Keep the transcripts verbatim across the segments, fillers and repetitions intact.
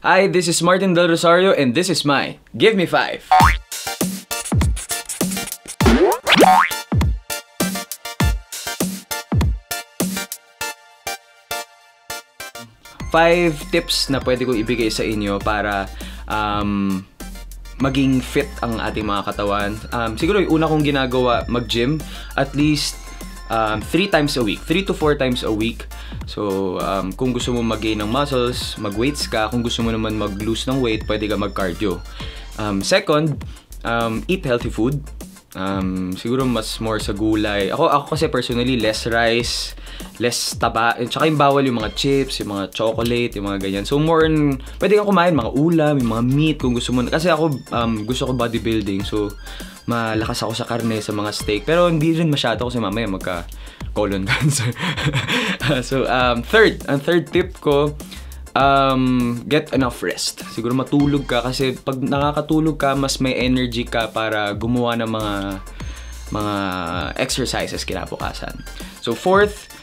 Hi, this is Martin Del Rosario and this is my Give Me five. five tips na pwede kong ibigay sa inyo para um, maging fit ang ating mga katawan. Um, siguro yung una kong ginagawa, mag-gym at least Um, three times a week, three to four times a week. So, um, kung gusto mo mag-gain ng muscles, mag-weights ka. Kung gusto mo naman mag-lose ng weight, pwede ka mag-cardio. Um, second, um, eat healthy food. Um, siguro mas more sa gulay. Ako, ako kasi personally, less rice, less taba. Tsaka yung bawal yung mga chips, yung mga chocolate, yung mga ganyan. So, more on, pwede kang kumain, mga ulam, yung mga meat, kung gusto mo. Kasi ako, um, gusto ko bodybuilding. So, malakas ako sa karne, sa mga steak. Pero hindi rin masyado kasi mamaya magka-colon cancer. So, um, third, ang third tip ko, um, get enough rest. Siguro matulog ka kasi pag nakakatulog ka, mas may energy ka para gumawa ng mga mga exercises kinabukasan. So, fourth,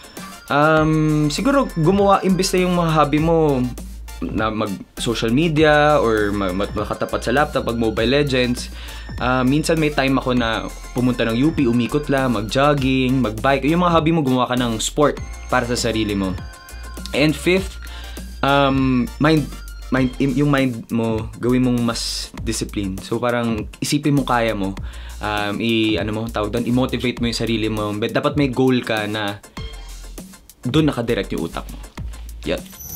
um, siguro gumawa, imbis na yung mga hobby mo, na mag-social media or makatapat sa laptop, pag mobile legends. Uh, minsan may time ako na pumunta ng U P, umikot lang, mag-jogging, mag-bike. Yung mga hobby mo, gumawa ka ng sport para sa sarili mo. And fifth, um, mind, mind, yung mind mo, gawin mong mas discipline. So parang isipin mo kaya mo. Um, i, ano mo, tawag doon, i-motivate mo yung sarili mo. But dapat may goal ka na doon nakadirect yung utak mo. Yun.